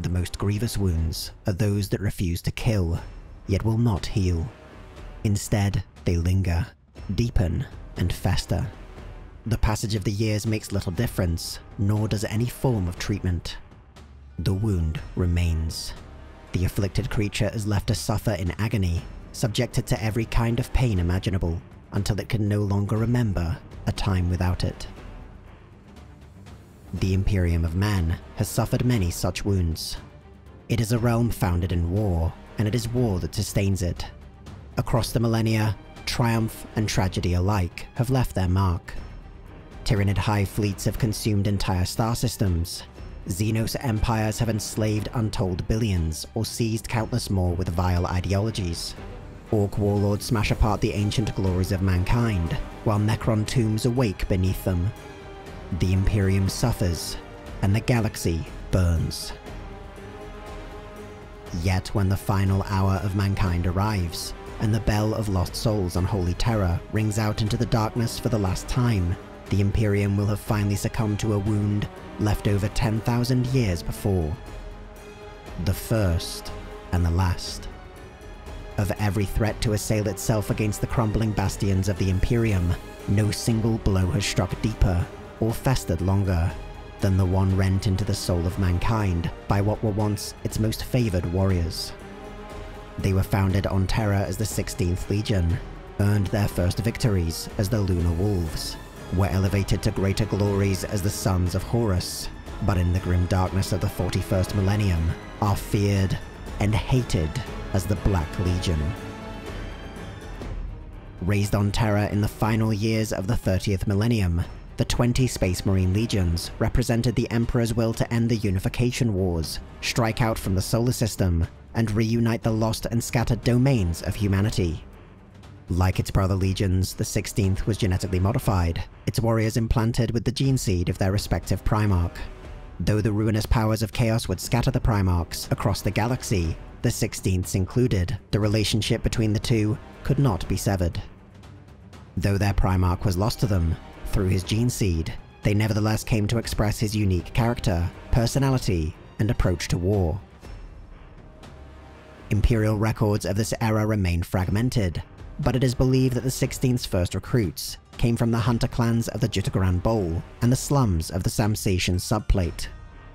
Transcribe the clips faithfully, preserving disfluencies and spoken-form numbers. The most grievous wounds are those that refuse to kill, yet will not heal. Instead, they linger, deepen, and fester. The passage of the years makes little difference, nor does any form of treatment. The wound remains. The afflicted creature is left to suffer in agony, subjected to every kind of pain imaginable, until it can no longer remember a time without it. The Imperium of Man has suffered many such wounds. It is a realm founded in war, and it is war that sustains it. Across the millennia, triumph and tragedy alike have left their mark. Tyranid hive fleets have consumed entire star systems. Xenos empires have enslaved untold billions or seized countless more with vile ideologies. Orc warlords smash apart the ancient glories of mankind, while Necron tombs awake beneath them. The Imperium suffers, and the galaxy burns. Yet when the final hour of mankind arrives, and the Bell of Lost Souls on Holy Terror rings out into the darkness for the last time, the Imperium will have finally succumbed to a wound left over ten thousand years before. The first and the last. Of every threat to assail itself against the crumbling bastions of the Imperium, no single blow has struck deeper, or festered longer, than the one rent into the soul of mankind by what were once its most favoured warriors. They were founded on Terra as the sixteenth Legion, earned their first victories as the Lunar Wolves, were elevated to greater glories as the Sons of Horus, but in the grim darkness of the forty-first millennium, are feared and hated as the Black Legion. Raised on Terra in the final years of the thirtieth millennium, the twenty Space Marine Legions represented the Emperor's will to end the Unification Wars, strike out from the solar system, and reunite the lost and scattered domains of humanity. Like its brother legions, the sixteenth was genetically modified, its warriors implanted with the gene seed of their respective Primarch. Though the ruinous powers of Chaos would scatter the Primarchs across the galaxy, the sixteenths included, the relationship between the two could not be severed. Though their Primarch was lost to them, through his gene seed, they nevertheless came to express his unique character, personality, and approach to war. Imperial records of this era remain fragmented, but it is believed that the sixteenth's first recruits came from the hunter clans of the Jutagran Bowl and the slums of the Samsatian subplate.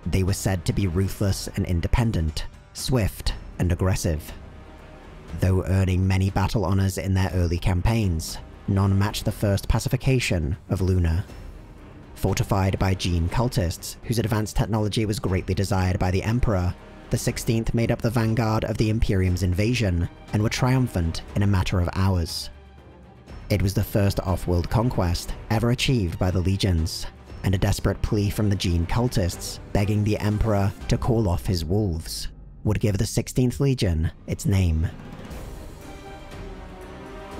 They were said to be ruthless and independent, swift and aggressive. Though earning many battle honours in their early campaigns, none matched the first pacification of Luna. Fortified by Gene Cultists, whose advanced technology was greatly desired by the Emperor, the sixteenth made up the vanguard of the Imperium's invasion, and were triumphant in a matter of hours. It was the first off-world conquest ever achieved by the Legions, and a desperate plea from the Gene Cultists begging the Emperor to call off his wolves would give the sixteenth Legion its name.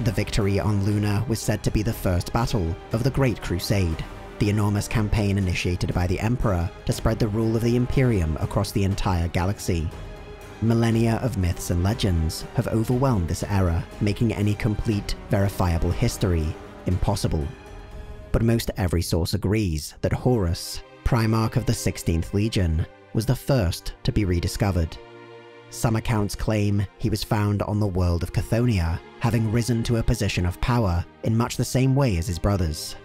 The victory on Luna was said to be the first battle of the Great Crusade, the enormous campaign initiated by the Emperor to spread the rule of the Imperium across the entire galaxy. Millennia of myths and legends have overwhelmed this era, making any complete, verifiable history impossible. But most every source agrees that Horus, Primarch of the sixteenth Legion, was the first to be rediscovered. Some accounts claim he was found on the world of Chthoniah, having risen to a position of power in much the same way as his brothers.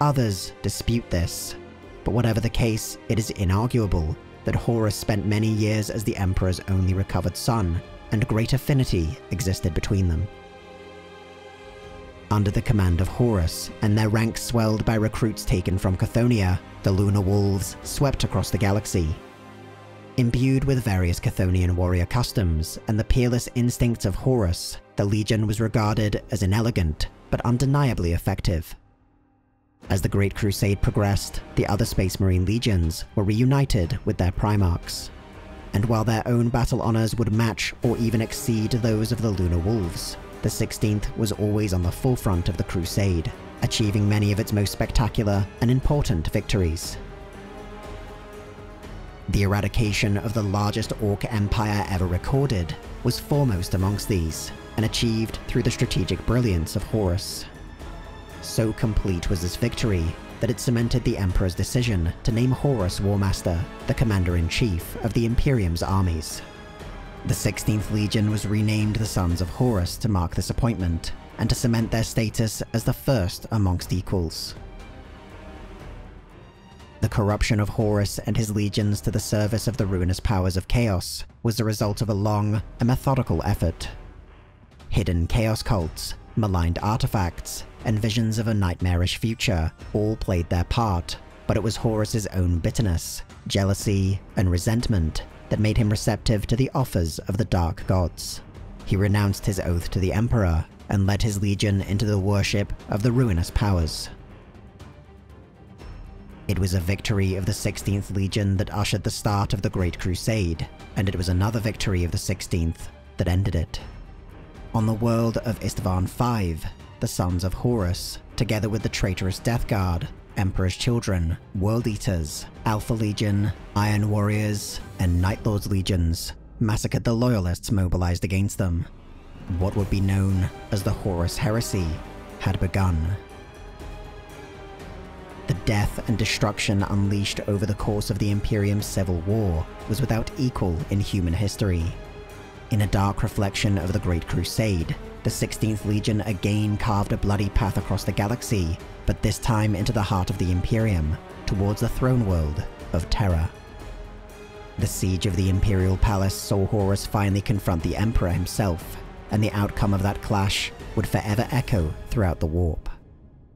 Others dispute this, but whatever the case, it is inarguable that Horus spent many years as the Emperor's only recovered son, and great affinity existed between them. Under the command of Horus, and their ranks swelled by recruits taken from Chthoniah, the Lunar Wolves swept across the galaxy. Imbued with various Chthonian warrior customs and the peerless instincts of Horus, the Legion was regarded as inelegant, but undeniably effective. As the Great Crusade progressed, the other Space Marine Legions were reunited with their Primarchs, and while their own battle honours would match or even exceed those of the Lunar Wolves, the sixteenth was always on the forefront of the Crusade, achieving many of its most spectacular and important victories. The eradication of the largest Orc Empire ever recorded was foremost amongst these, and achieved through the strategic brilliance of Horus. So complete was this victory that it cemented the Emperor's decision to name Horus Warmaster, the commander-in-chief of the Imperium's armies. The sixteenth Legion was renamed the Sons of Horus to mark this appointment, and to cement their status as the first amongst equals. The corruption of Horus and his legions to the service of the ruinous powers of Chaos was the result of a long and methodical effort. Hidden Chaos cults, maligned artifacts, and visions of a nightmarish future all played their part, but it was Horus's own bitterness, jealousy, and resentment that made him receptive to the offers of the Dark Gods. He renounced his oath to the Emperor and led his legion into the worship of the ruinous powers. It was a victory of the sixteenth Legion that ushered the start of the Great Crusade, and it was another victory of the sixteenth that ended it. On the world of Istvan five, the Sons of Horus, together with the traitorous Death Guard, Emperor's Children, World Eaters, Alpha Legion, Iron Warriors, and Night Lord's Legions, massacred the loyalists mobilized against them. What would be known as the Horus Heresy had begun. The death and destruction unleashed over the course of the Imperium's civil war was without equal in human history. In a dark reflection of the Great Crusade, the sixteenth Legion again carved a bloody path across the galaxy, but this time into the heart of the Imperium, towards the throne world of Terra. The siege of the Imperial Palace saw Horus finally confront the Emperor himself, and the outcome of that clash would forever echo throughout the warp.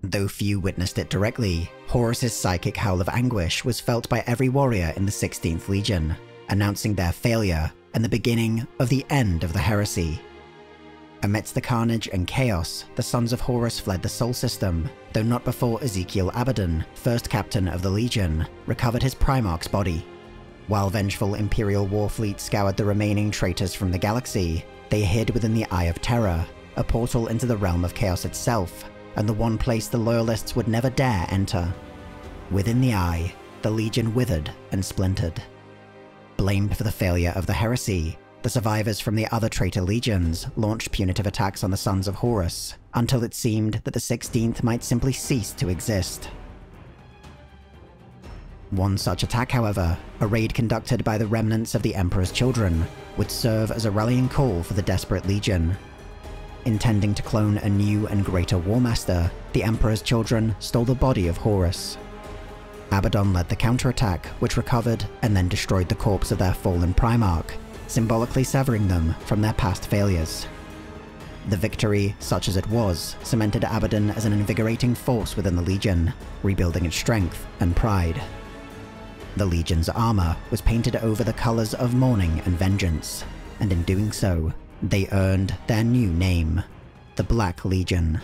Though few witnessed it directly, Horus's psychic howl of anguish was felt by every warrior in the sixteenth Legion, announcing their failure and the beginning of the end of the heresy. Amidst the carnage and chaos, the Sons of Horus fled the Sol System, though not before Ezekiel Abaddon, first captain of the Legion, recovered his Primarch's body. While vengeful Imperial war fleets scoured the remaining traitors from the galaxy, they hid within the Eye of Terror, a portal into the realm of chaos itself, and the one place the Loyalists would never dare enter. Within the Eye, the Legion withered and splintered. Blamed for the failure of the heresy, the survivors from the other traitor legions launched punitive attacks on the Sons of Horus, until it seemed that the sixteenth might simply cease to exist. One such attack, however, a raid conducted by the remnants of the Emperor's Children, would serve as a rallying call for the desperate Legion. Intending to clone a new and greater Warmaster, the Emperor's Children stole the body of Horus. Abaddon led the counterattack, which recovered and then destroyed the corpse of their fallen Primarch, symbolically severing them from their past failures. The victory, such as it was, cemented Abaddon as an invigorating force within the Legion, rebuilding its strength and pride. The Legion's armor was painted over the colors of mourning and vengeance, and in doing so, they earned their new name, the Black Legion.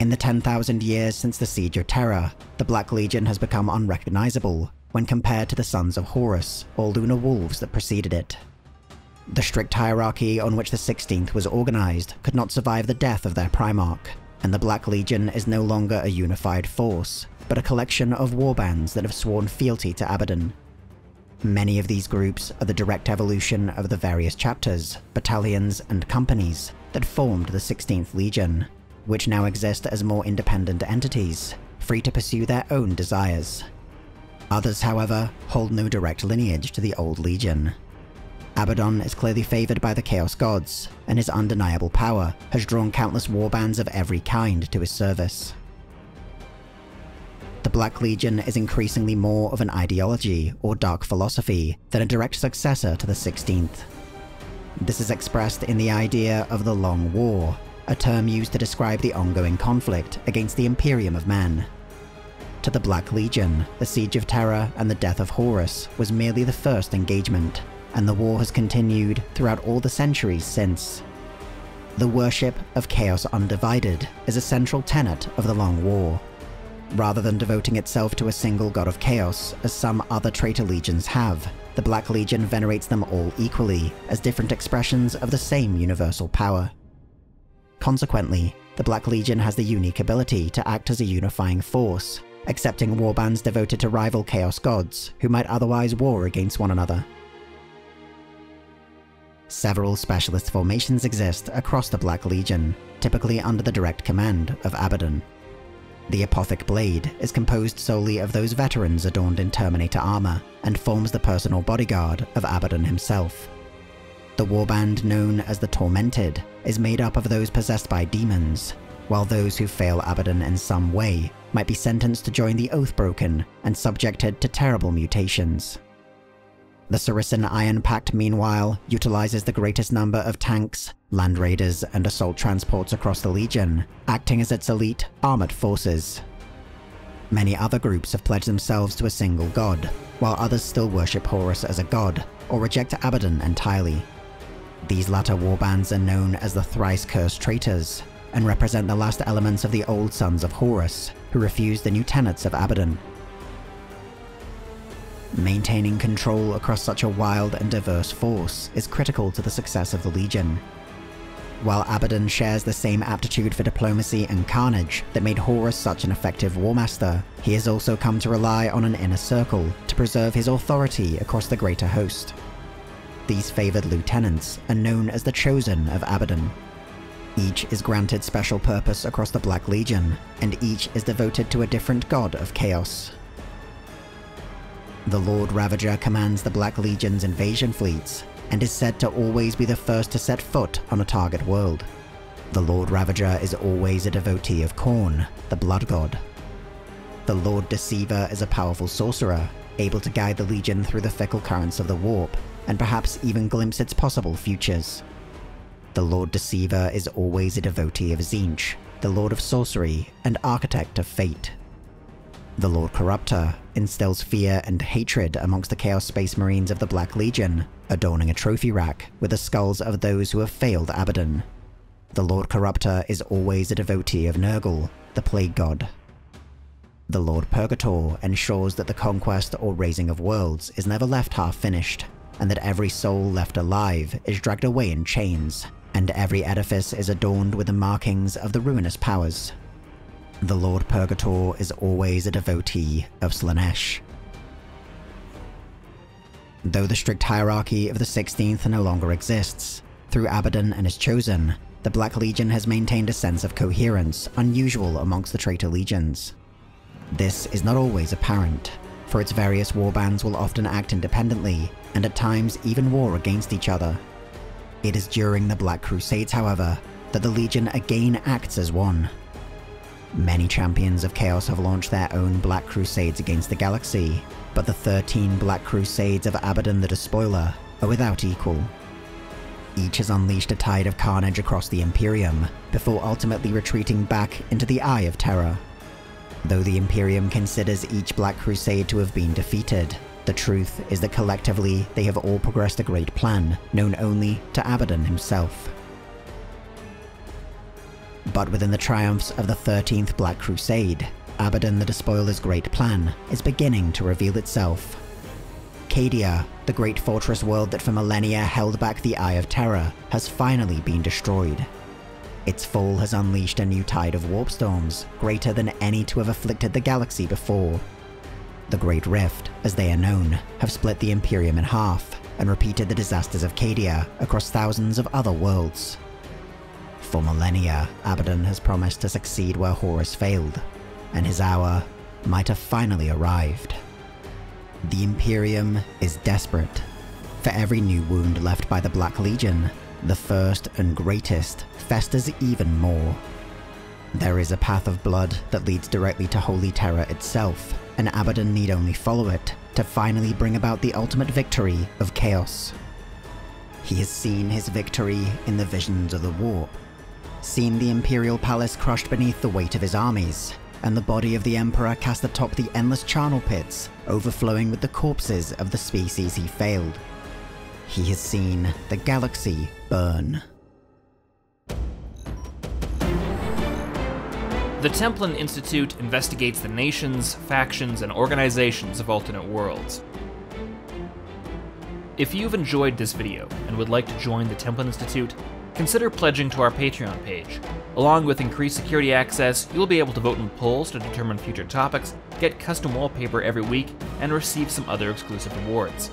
In the ten thousand years since the Siege of Terra, the Black Legion has become unrecognizable when compared to the Sons of Horus or Lunar Wolves that preceded it. The strict hierarchy on which the sixteenth was organized could not survive the death of their Primarch, and the Black Legion is no longer a unified force, but a collection of warbands that have sworn fealty to Abaddon. Many of these groups are the direct evolution of the various chapters, battalions, and companies that formed the sixteenth Legion, which now exist as more independent entities, free to pursue their own desires. Others, however, hold no direct lineage to the old Legion. Abaddon is clearly favoured by the Chaos Gods, and his undeniable power has drawn countless warbands of every kind to his service. The Black Legion is increasingly more of an ideology or dark philosophy than a direct successor to the sixteenth. This is expressed in the idea of the Long War, a term used to describe the ongoing conflict against the Imperium of Man. To the Black Legion, the Siege of Terra and the death of Horus was merely the first engagement, and the war has continued throughout all the centuries since. The worship of Chaos Undivided is a central tenet of the Long War. Rather than devoting itself to a single god of chaos, as some other traitor legions have, the Black Legion venerates them all equally, as different expressions of the same universal power. Consequently, the Black Legion has the unique ability to act as a unifying force, accepting warbands devoted to rival Chaos Gods who might otherwise war against one another. Several specialist formations exist across the Black Legion, typically under the direct command of Abaddon. The Apothic Blade is composed solely of those veterans adorned in Terminator armor, and forms the personal bodyguard of Abaddon himself. The warband known as the Tormented is made up of those possessed by demons, while those who fail Abaddon in some way might be sentenced to join the Oathbroken and subjected to terrible mutations. The Saracen Iron Pact, meanwhile, utilizes the greatest number of tanks, land raiders, and assault transports across the Legion, acting as its elite armored forces. Many other groups have pledged themselves to a single god, while others still worship Horus as a god, or reject Abaddon entirely. These latter warbands are known as the Thrice-Cursed Traitors, and represent the last elements of the old Sons of Horus, who refused the new tenets of Abaddon. Maintaining control across such a wild and diverse force is critical to the success of the Legion. While Abaddon shares the same aptitude for diplomacy and carnage that made Horus such an effective Warmaster, he has also come to rely on an inner circle to preserve his authority across the greater host. These favoured lieutenants are known as the Chosen of Abaddon. Each is granted special purpose across the Black Legion, and each is devoted to a different god of chaos. The Lord Ravager commands the Black Legion's invasion fleets, and is said to always be the first to set foot on a target world. The Lord Ravager is always a devotee of Khorne, the Blood God. The Lord Deceiver is a powerful sorcerer, able to guide the Legion through the fickle currents of the warp, and perhaps even glimpse its possible futures. The Lord Deceiver is always a devotee of Tzeentch, the Lord of Sorcery and Architect of Fate. The Lord Corruptor instills fear and hatred amongst the Chaos Space Marines of the Black Legion, adorning a trophy rack with the skulls of those who have failed Abaddon. The Lord Corruptor is always a devotee of Nurgle, the Plague God. The Lord Purgator ensures that the conquest or raising of worlds is never left half finished, and that every soul left alive is dragged away in chains, and every edifice is adorned with the markings of the Ruinous Powers. The Lord Purgator is always a devotee of Slaanesh. Though the strict hierarchy of the sixteenth no longer exists, through Abaddon and his Chosen, the Black Legion has maintained a sense of coherence unusual amongst the traitor legions. This is not always apparent, for its various warbands will often act independently, and at times even war against each other. It is during the Black Crusades, however, that the Legion again acts as one. Many champions of Chaos have launched their own Black Crusades against the galaxy, but the thirteen Black Crusades of Abaddon the Despoiler are without equal. Each has unleashed a tide of carnage across the Imperium, before ultimately retreating back into the Eye of Terror. Though the Imperium considers each Black Crusade to have been defeated, the truth is that collectively they have all progressed a great plan, known only to Abaddon himself. But within the triumphs of the thirteenth Black Crusade, Abaddon the Despoiler's great plan is beginning to reveal itself. Cadia, the great fortress world that for millennia held back the Eye of Terror, has finally been destroyed. Its fall has unleashed a new tide of warp storms, greater than any to have afflicted the galaxy before. The Great Rift, as they are known, have split the Imperium in half, and repeated the disasters of Cadia across thousands of other worlds. For millennia, Abaddon has promised to succeed where Horus failed, and his hour might have finally arrived. The Imperium is desperate. For every new wound left by the Black Legion, the first and greatest festers even more. There is a path of blood that leads directly to Holy Terror itself, and Abaddon need only follow it to finally bring about the ultimate victory of Chaos. He has seen his victory in the visions of the warp, seen the Imperial Palace crushed beneath the weight of his armies, and the body of the Emperor cast atop the endless charnel pits, overflowing with the corpses of the species he failed. He has seen the galaxy burn. The Templin Institute investigates the nations, factions, and organizations of alternate worlds. If you've enjoyed this video and would like to join the Templin Institute, consider pledging to our Patreon page. Along with increased security access, you'll be able to vote in polls to determine future topics, get custom wallpaper every week, and receive some other exclusive rewards.